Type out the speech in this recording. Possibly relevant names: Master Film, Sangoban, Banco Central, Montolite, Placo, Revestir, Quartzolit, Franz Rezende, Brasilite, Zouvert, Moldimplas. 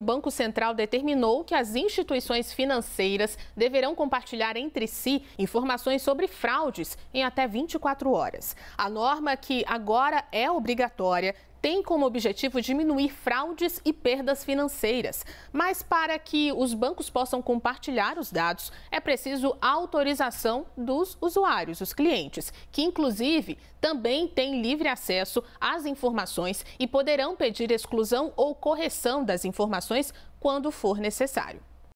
O Banco Central determinou que as instituições financeiras deverão compartilhar entre si informações sobre fraudes em até 24 horas. A norma, que agora é obrigatória, tem como objetivo diminuir fraudes e perdas financeiras. Mas para que os bancos possam compartilhar os dados, é preciso a autorização dos usuários, os clientes, que inclusive também têm livre acesso às informações e poderão pedir exclusão ou correção das informações quando for necessário.